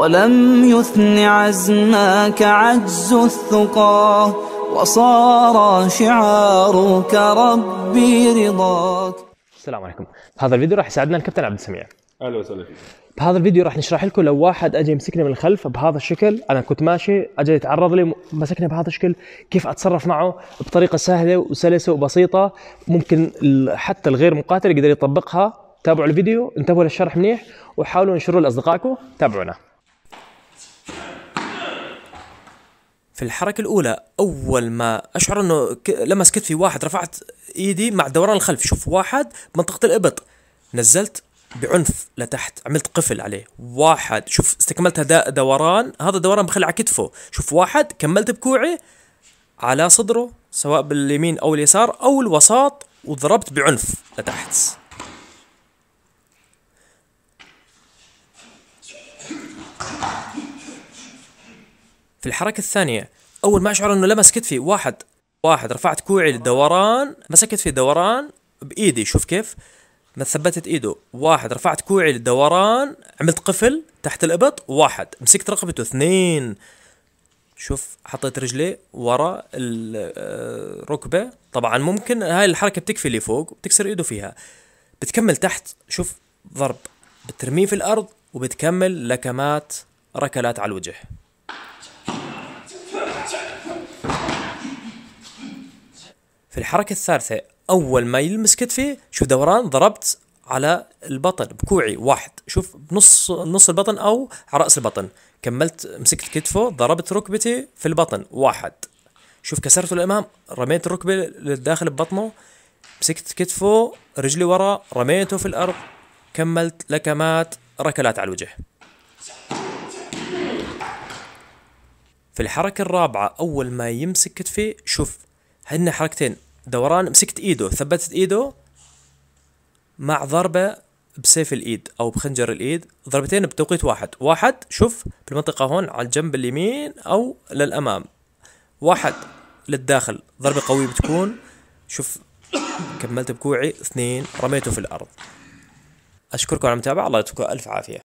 ولم يثن عزمك عجز الثقى وصار شعارك ربي رضاك. السلام عليكم. بهذا الفيديو راح يساعدنا الكابتن عبد السميع. اهلا وسهلا فيك. بهذا الفيديو راح نشرح لكم لو واحد اجى يمسكني من الخلف بهذا الشكل، انا كنت ماشي اجى يتعرض لي مسكني بهذا الشكل، كيف اتصرف معه بطريقه سهله وسلسه وبسيطه، ممكن حتى الغير مقاتل يقدر يطبقها. تابعوا الفيديو، انتبهوا للشرح منيح وحاولوا انشروه لاصدقائكم. تابعونا. في الحركة الأولى أول ما أشعر أنه لما سكت في واحد رفعت إيدي مع دوران الخلف، شوف واحد منطقة الإبط نزلت بعنف لتحت، عملت قفل عليه، واحد شوف استكملت دوران، هذا دوران بخل على كتفه، شوف واحد كملت بكوعي على صدره سواء باليمين أو اليسار أو الوساط وضربت بعنف لتحت. في الحركة الثانية أول ما أشعر أنه لمس كتفي واحد رفعت كوعي للدوران، مسكت في دوران بإيدي، شوف كيف ما ثبتت إيده، واحد رفعت كوعي للدوران عملت قفل تحت الإبط، واحد مسكت رقبته، اثنين شوف حطيت رجلي ورا الركبة، طبعا ممكن هاي الحركة بتكفي اللي فوق بتكسر إيده فيها، بتكمل تحت شوف ضرب بترميه في الأرض وبتكمل لكمات ركلات على الوجه. في الحركة الثالثة أول ما يلمس كتفي شوف دوران ضربت على البطن بكوعي، واحد شوف بنص البطن أو على رأس البطن، كملت مسكت كتفه ضربت ركبتي في البطن، واحد شوف كسرته للأمام رميت الركبة للداخل ببطنه، مسكت كتفه رجلي ورا رميته في الأرض، كملت لكمات ركلات على الوجه. في الحركة الرابعة أول ما يمسك كتفي شوف هن حركتين، دوران مسكت ايده ثبتت ايده مع ضربة بسيف الايد او بخنجر الايد، ضربتين بتوقيت واحد شوف بالمنطقة هون على الجنب اليمين او للامام، واحد للداخل ضربة قوية بتكون، شوف كملت بكوعي، اثنين رميته في الارض. اشكركم على المتابعة، الله يعطيكم الف عافية.